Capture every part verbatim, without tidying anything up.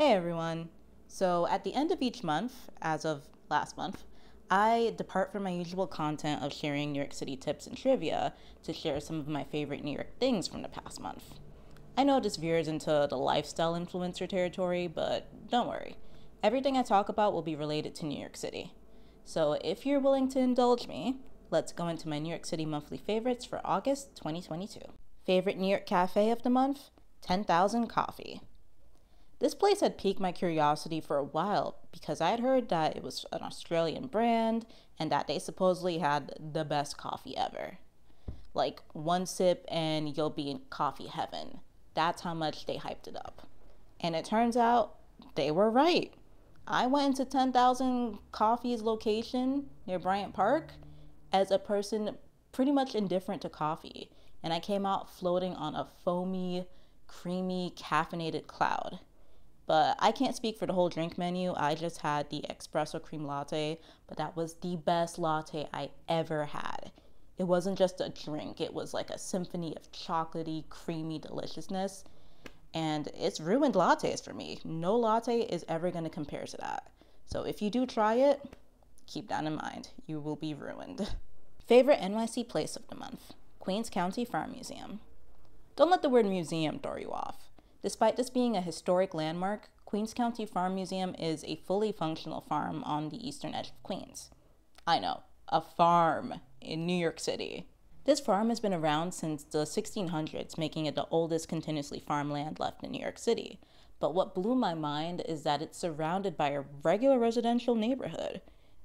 Hey everyone. So at the end of each month, as of last month, I depart from my usual content of sharing New York City tips and trivia to share some of my favorite New York things from the past month. I know this veers into the lifestyle influencer territory, but don't worry. Everything I talk about will be related to New York City. So if you're willing to indulge me, let's go into my New York City monthly favorites for August twenty twenty-two. Favorite New York cafe of the month? ten thousand Coffee. This place had piqued my curiosity for a while because I had heard that it was an Australian brand and that they supposedly had the best coffee ever. Like, one sip and you'll be in coffee heaven. That's how much they hyped it up. And it turns out they were right. I went into ten thousand Coffee's location near Bryant Park as a person pretty much indifferent to coffee, and I came out floating on a foamy, creamy, caffeinated cloud. But I can't speak for the whole drink menu. I just had the espresso cream latte, but that was the best latte I ever had. It wasn't just a drink, it was like a symphony of chocolatey, creamy deliciousness. And it's ruined lattes for me. No latte is ever gonna compare to that. So if you do try it, keep that in mind. You will be ruined. Favorite N Y C place of the month, Queens County Farm Museum. Don't let the word museum throw you off. Despite this being a historic landmark, Queens County Farm Museum is a fully functional farm on the eastern edge of Queens. I know, a farm in New York City. This farm has been around since the sixteen hundreds, making it the oldest continuously farmland left in New York City. But what blew my mind is that it's surrounded by a regular residential neighborhood.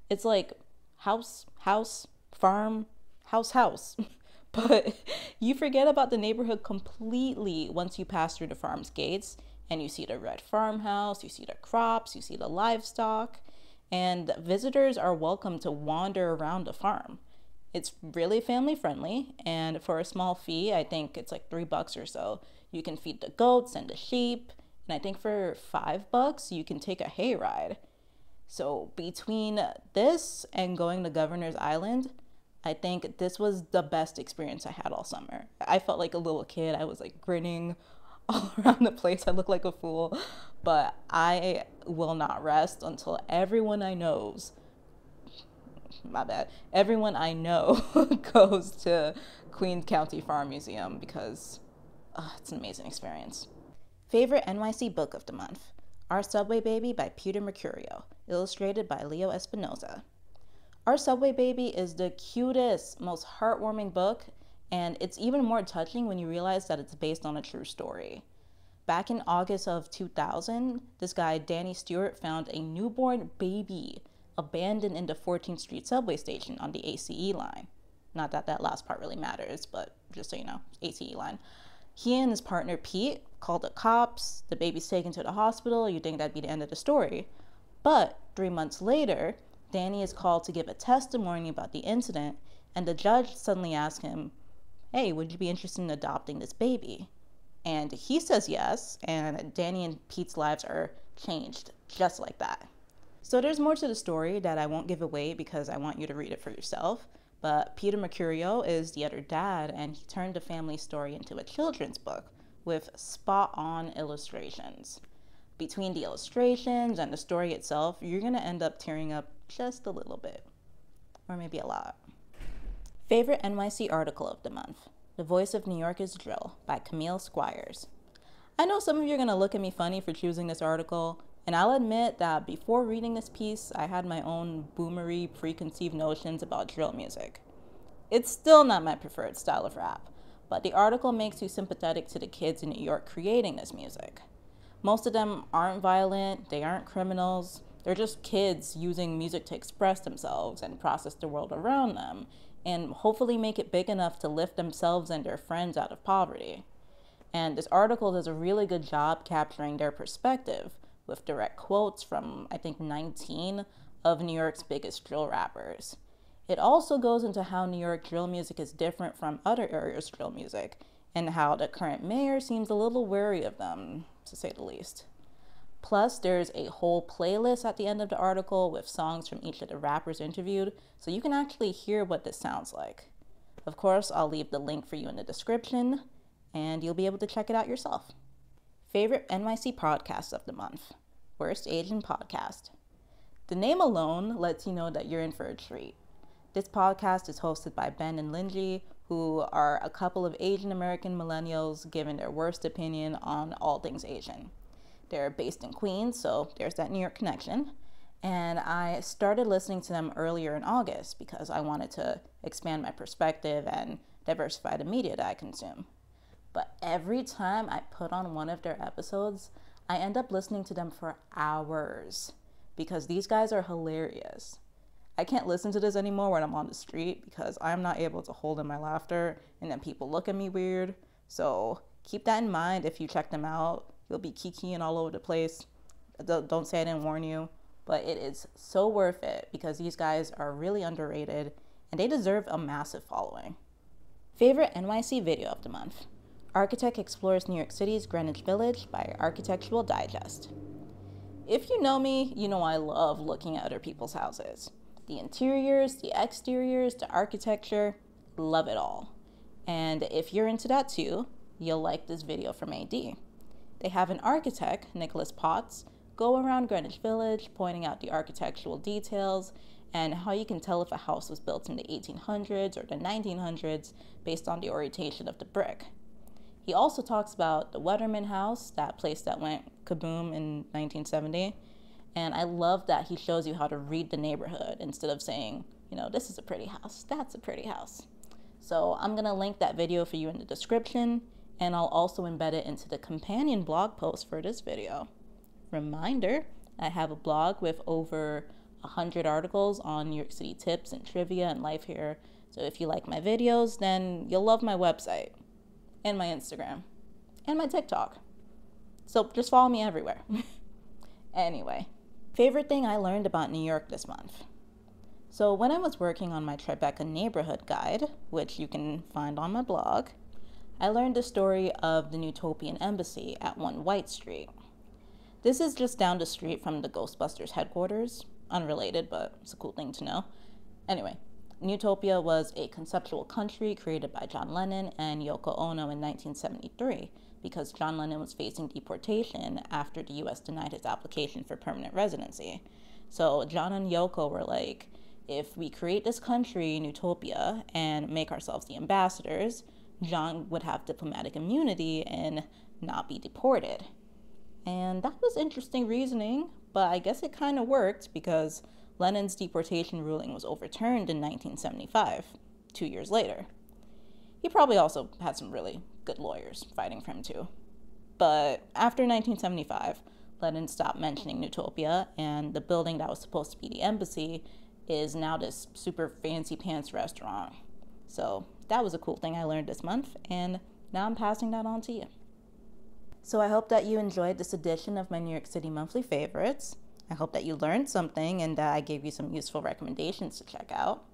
It's like house, house, farm, house, house. But you forget about the neighborhood completely once you pass through the farm's gates and you see the red farmhouse, you see the crops, you see the livestock, and visitors are welcome to wander around the farm. It's really family friendly, and for a small fee, I think it's like three bucks or so, you can feed the goats and the sheep, and I think for five bucks, you can take a hayride. So between this and going to Governor's Island, I think this was the best experience I had all summer. I felt like a little kid. I was like grinning all around the place. I looked like a fool, but I will not rest until everyone I knows, my bad, everyone I know goes to Queens County Farm Museum because uh, it's an amazing experience. Favorite N Y C book of the month, Our Subway Baby by Peter Mercurio, illustrated by Leo Espinoza. Our Subway Baby is the cutest, most heartwarming book, and it's even more touching when you realize that it's based on a true story. Back in August of two thousand, this guy, Danny Stewart, found a newborn baby abandoned in the fourteenth Street subway station on the A C E line. Not that that last part really matters, but just so you know, A C E line. He and his partner, Pete, called the cops. The baby's taken to the hospital. You'd think that'd be the end of the story. But three months later, Danny is called to give a testimony about the incident, and the judge suddenly asks him, hey, would you be interested in adopting this baby? And he says yes, and Danny and Pete's lives are changed just like that. So there's more to the story that I won't give away because I want you to read it for yourself, but Peter Mercurio is the other dad, and he turned the family story into a children's book with spot-on illustrations. Between the illustrations and the story itself, you're gonna end up tearing up just a little bit, or maybe a lot. Favorite N Y C article of the month, The Voice of New York is Drill by Camille Squires. I know some of you are gonna look at me funny for choosing this article, and I'll admit that before reading this piece, I had my own boomery preconceived notions about drill music. It's still not my preferred style of rap, but the article makes you sympathetic to the kids in New York creating this music. Most of them aren't violent, they aren't criminals, they're just kids using music to express themselves and process the world around them, and hopefully make it big enough to lift themselves and their friends out of poverty. And this article does a really good job capturing their perspective, with direct quotes from, I think, nineteen of New York's biggest drill rappers. It also goes into how New York drill music is different from other areas' drill music, and how the current mayor seems a little wary of them, to say the least. Plus, there's a whole playlist at the end of the article with songs from each of the rappers interviewed, so you can actually hear what this sounds like. Of course, I'll leave the link for you in the description, and you'll be able to check it out yourself. Favorite N Y C podcast of the month, Worst Asian Podcast. The name alone lets you know that you're in for a treat. This podcast is hosted by Ben and Lindsay, who are a couple of Asian American millennials giving their worst opinion on all things Asian. They're based in Queens, so there's that New York connection. And I started listening to them earlier in August because I wanted to expand my perspective and diversify the media that I consume. But every time I put on one of their episodes, I end up listening to them for hours because these guys are hilarious. I can't listen to this anymore when I'm on the street because I'm not able to hold in my laughter and then people look at me weird. So keep that in mind if you check them out. You'll be kikiing all over the place. Don't say I didn't warn you. But it is so worth it because these guys are really underrated and they deserve a massive following. Favorite N Y C video of the month. Architect explores New York City's Greenwich Village by Architectural Digest. If you know me, you know I love looking at other people's houses. The interiors, the exteriors, the architecture, love it all. And if you're into that too, you'll like this video from A D. They have an architect, Nicholas Potts, go around Greenwich Village pointing out the architectural details and how you can tell if a house was built in the eighteen hundreds or the nineteen hundreds based on the orientation of the brick. He also talks about the Weatherman House, that place that went kaboom in nineteen seventy. And I love that he shows you how to read the neighborhood instead of saying, you know, this is a pretty house, that's a pretty house. So I'm gonna link that video for you in the description, and I'll also embed it into the companion blog post for this video. Reminder, I have a blog with over one hundred articles on New York City tips and trivia and life here. So if you like my videos, then you'll love my website and my Instagram and my TikTok. So just follow me everywhere. Anyway, favorite thing I learned about New York this month. So when I was working on my Tribeca neighborhood guide, which you can find on my blog, I learned the story of the Newtopian Embassy at one White Street. This is just down the street from the Ghostbusters headquarters. Unrelated, but it's a cool thing to know. Anyway, Newtopia was a conceptual country created by John Lennon and Yoko Ono in nineteen seventy-three because John Lennon was facing deportation after the U S denied his application for permanent residency. So John and Yoko were like, if we create this country, Newtopia, and make ourselves the ambassadors, John would have diplomatic immunity and not be deported. And that was interesting reasoning, but I guess it kind of worked because Lennon's deportation ruling was overturned in nineteen seventy-five, two years later. He probably also had some really good lawyers fighting for him too. But after nineteen seventy-five, Lennon stopped mentioning Newtopia, and the building that was supposed to be the embassy is now this super fancy pants restaurant. So that was a cool thing I learned this month, and now I'm passing that on to you. So I hope that you enjoyed this edition of my New York City Monthly Favorites. I hope that you learned something and that I gave you some useful recommendations to check out.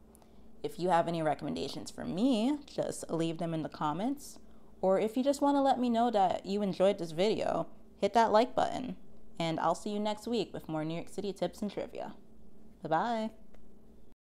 If you have any recommendations for me, just leave them in the comments. Or if you just want to let me know that you enjoyed this video, hit that like button. And I'll see you next week with more New York City tips and trivia. Bye-bye.